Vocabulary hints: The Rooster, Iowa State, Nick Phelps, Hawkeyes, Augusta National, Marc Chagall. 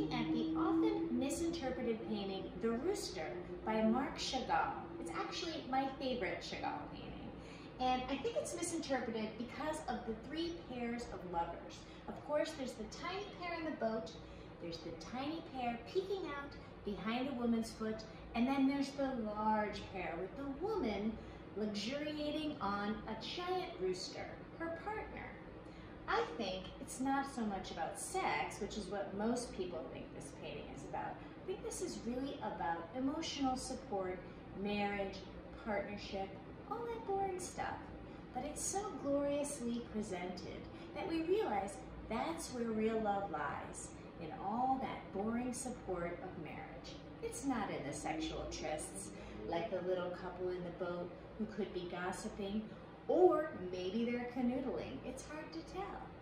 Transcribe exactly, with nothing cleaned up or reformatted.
looking at the often misinterpreted painting, The Rooster, by Marc Chagall. It's actually my favorite Chagall painting. And I think it's misinterpreted because of the three pairs of lovers. Of course, there's the tiny pair in the boat, there's the tiny pair peeking out behind a woman's foot, and then there's the large pair with the woman luxuriating on a giant rooster, her partner. I think it's not so much about sex, which is what most people think this painting is about. I think this is really about emotional support, marriage, partnership, all that boring stuff. But it's so gloriously presented that we realize that's where real love lies, in all that boring support of marriage. It's not in the sexual trysts, like the little couple in the boat who could be gossiping, or maybe they're canoodling. It's hard to tell.